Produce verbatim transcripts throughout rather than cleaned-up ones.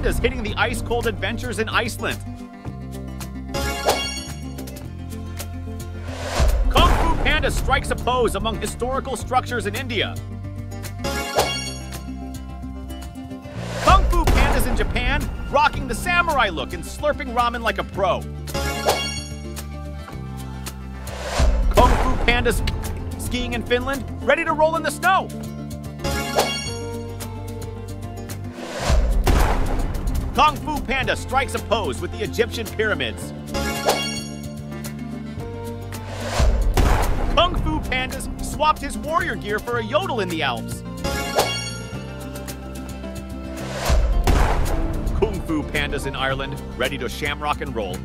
pandas hitting the ice-cold adventures in Iceland. Kung Fu Panda strikes a pose among historical structures in India. Kung Fu Pandas in Japan, rocking the samurai look and slurping ramen like a pro. Kung Fu Pandas skiing in Finland, ready to roll in the snow. Kung Fu Panda strikes a pose with the Egyptian pyramids. Kung Fu Pandas swapped his warrior gear for a yodel in the Alps. Kung Fu Pandas in Ireland, ready to shamrock and roll.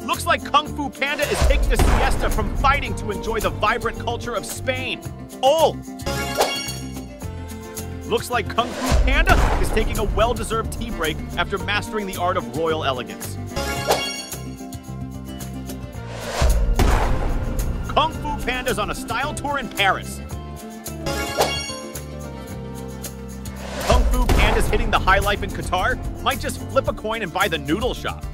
Looks like Kung Fu Panda is taking a siesta from fighting to enjoy the vibrant culture of Spain. Oh! Looks like Kung Fu Panda is taking a well-deserved tea break after mastering the art of royal elegance. Kung Fu Panda's on a style tour in Paris. Kung Fu Panda's hitting the high life in Qatar, might just flip a coin and buy the noodle shop.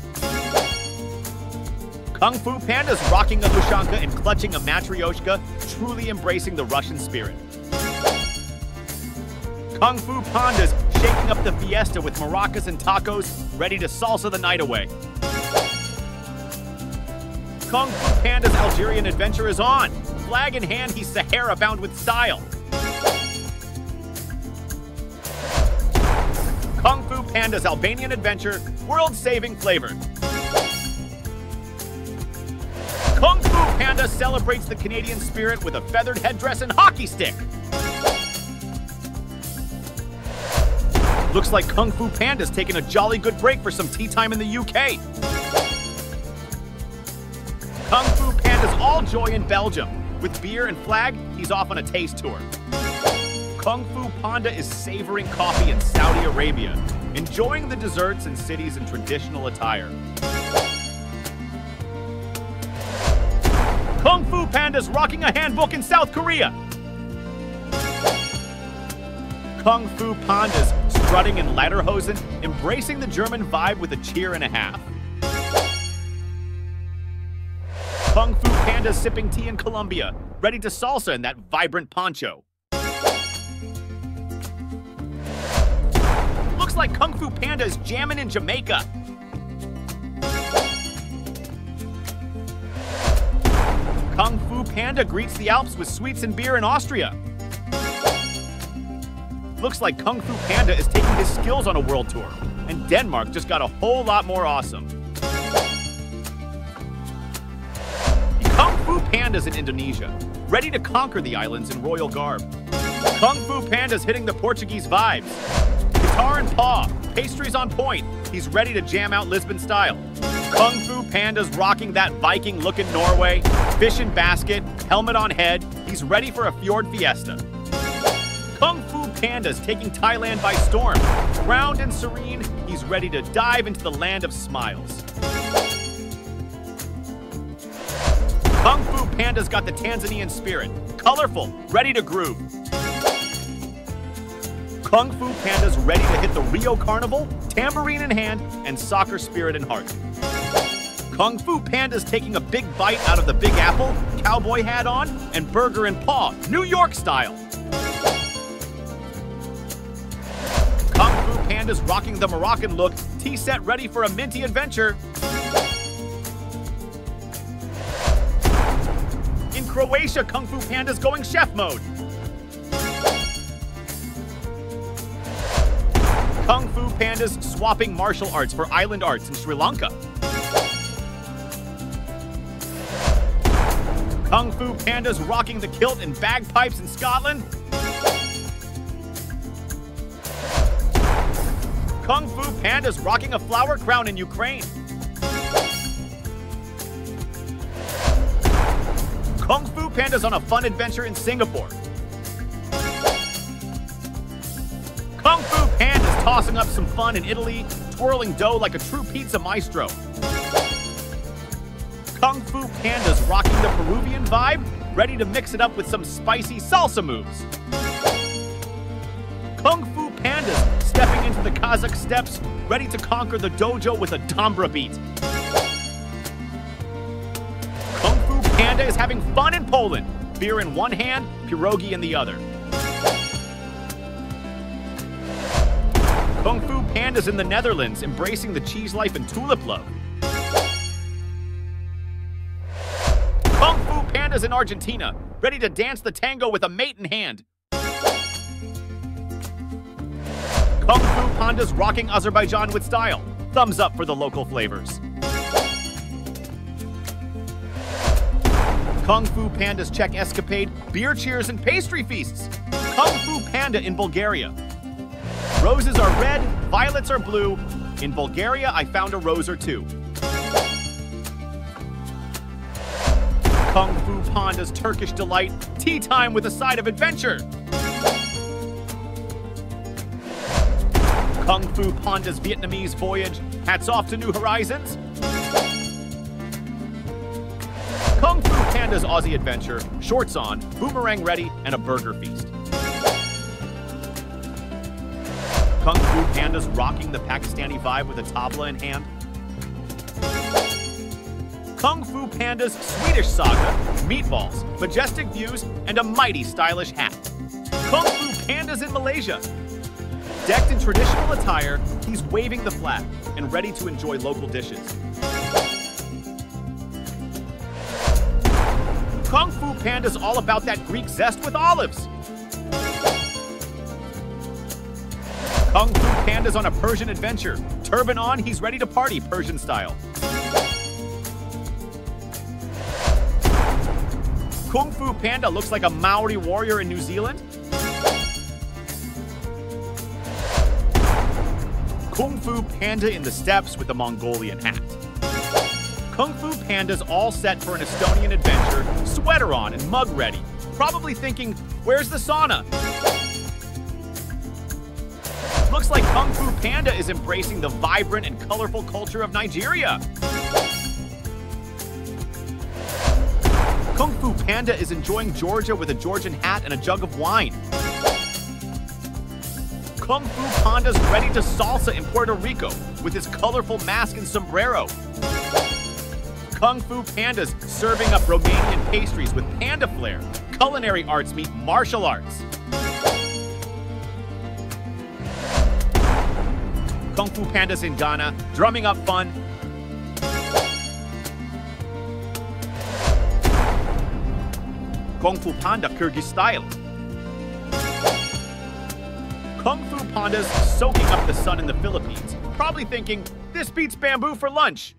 Kung Fu Panda's rocking a Lushanka and clutching a Matryoshka, truly embracing the Russian spirit. Kung Fu Pandas shaking up the fiesta with maracas and tacos, ready to salsa the night away. Kung Fu Panda's Algerian adventure is on. Flag in hand, he's Sahara bound with style. Kung Fu Panda's Albanian adventure, world-saving flavor. Kung Fu Panda celebrates the Canadian spirit with a feathered headdress and hockey stick. Looks like Kung Fu Panda's taking a jolly good break for some tea time in the U K. Kung Fu Panda's all joy in Belgium. With beer and flag, he's off on a taste tour. Kung Fu Panda is savoring coffee in Saudi Arabia, enjoying the desserts and cities in traditional attire. Kung Fu Panda's rocking a handbook in South Korea. Kung Fu Pandas strutting in lederhosen, embracing the German vibe with a cheer and a half. Kung Fu Pandas sipping tea in Colombia, ready to salsa in that vibrant poncho. Looks like Kung Fu Panda is jamming in Jamaica. Kung Fu Panda greets the Alps with sweets and beer in Austria. Looks like Kung Fu Panda is taking his skills on a world tour, and Denmark just got a whole lot more awesome. Kung Fu Panda's in Indonesia, ready to conquer the islands in royal garb. Kung Fu Panda's hitting the Portuguese vibes. Guitar in paw, pastries on point, he's ready to jam out Lisbon style. Kung Fu Panda's rocking that Viking look in Norway, fish in basket, helmet on head, he's ready for a fjord fiesta. Kung Fu Panda's taking Thailand by storm. Round and serene, he's ready to dive into the land of smiles. Kung Fu Panda's got the Tanzanian spirit. Colorful, ready to groove. Kung Fu Panda's ready to hit the Rio Carnival, tambourine in hand, and soccer spirit in heart. Kung Fu Panda's taking a big bite out of the Big Apple, cowboy hat on, and burger in paw, New York style. Panda's rocking the Moroccan look, tea set ready for a minty adventure. In Croatia, Kung Fu Panda's going chef mode. Kung Fu Panda's swapping martial arts for island arts in Sri Lanka. Kung Fu Panda's rocking the kilt and bagpipes in Scotland. Kung Fu Panda's rocking a flower crown in Ukraine. Kung Fu Panda's on a fun adventure in Singapore. Kung Fu Panda's tossing up some fun in Italy, twirling dough like a true pizza maestro. Kung Fu Panda's rocking the Peruvian vibe, ready to mix it up with some spicy salsa moves. Kung Fu Panda's stepping into the Kazakh steppes, ready to conquer the dojo with a Dombra beat. Kung Fu Panda is having fun in Poland. Beer in one hand, pierogi in the other. Kung Fu Panda's in the Netherlands, embracing the cheese life and tulip love. Kung Fu Panda's in Argentina, ready to dance the tango with a mate in hand. Kung Fu Panda's rocking Azerbaijan with style. Thumbs up for the local flavors. Kung Fu Panda's Czech escapade, beer cheers and pastry feasts. Kung Fu Panda in Bulgaria. Roses are red, violets are blue. In Bulgaria, I found a rose or two. Kung Fu Panda's Turkish delight, tea time with a side of adventure. Kung Fu Panda's Vietnamese voyage, hats off to New Horizons. Kung Fu Panda's Aussie adventure, shorts on, boomerang ready, and a burger feast. Kung Fu Panda's rocking the Pakistani vibe with a tabla in hand. Kung Fu Panda's Swedish saga, meatballs, majestic views, and a mighty stylish hat. Kung Fu Panda's in Malaysia. Decked in traditional attire, he's waving the flag and ready to enjoy local dishes. Kung Fu Panda's all about that Greek zest with olives. Kung Fu Panda's on a Persian adventure. Turban on, he's ready to party Persian style. Kung Fu Panda looks like a Maori warrior in New Zealand. Kung Fu Panda in the steppes with a Mongolian hat. Kung Fu Panda's all set for an Estonian adventure, sweater on and mug ready. Probably thinking, where's the sauna? Looks like Kung Fu Panda is embracing the vibrant and colorful culture of Nigeria. Kung Fu Panda is enjoying Georgia with a Georgian hat and a jug of wine. Kung Fu Panda's ready to salsa in Puerto Rico with his colorful mask and sombrero. Kung Fu Panda's serving up Romanian pastries with panda flair. Culinary arts meet martial arts. Kung Fu Panda's in Ghana, drumming up fun. Kung Fu Panda Kyrgyz style. Kung Fu Panda's soaking up the sun in the Philippines, probably thinking, this beats bamboo for lunch.